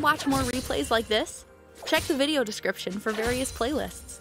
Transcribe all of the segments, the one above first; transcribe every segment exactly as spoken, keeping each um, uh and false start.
to watch more replays like this? Check the video description for various playlists.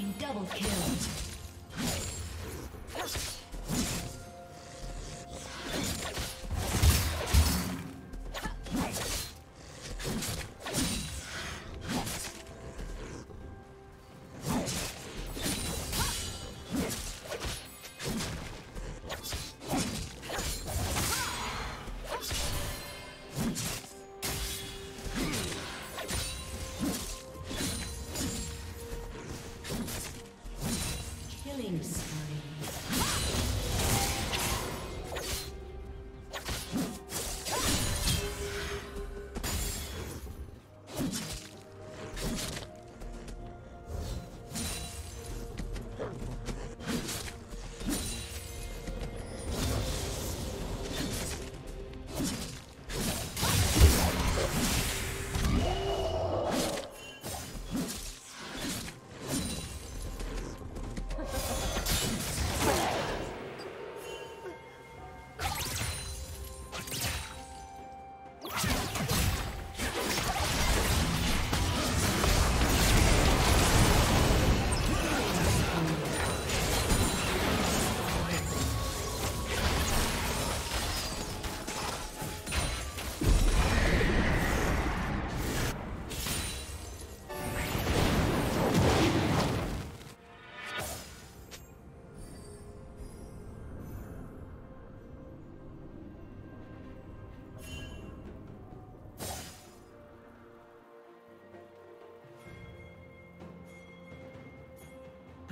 team double kill.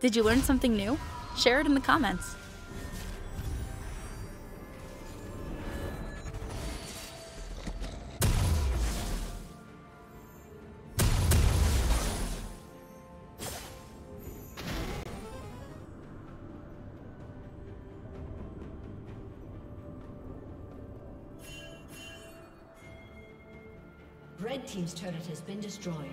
Did you learn something new? Share it in the comments. Red team's turret has been destroyed.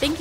Thank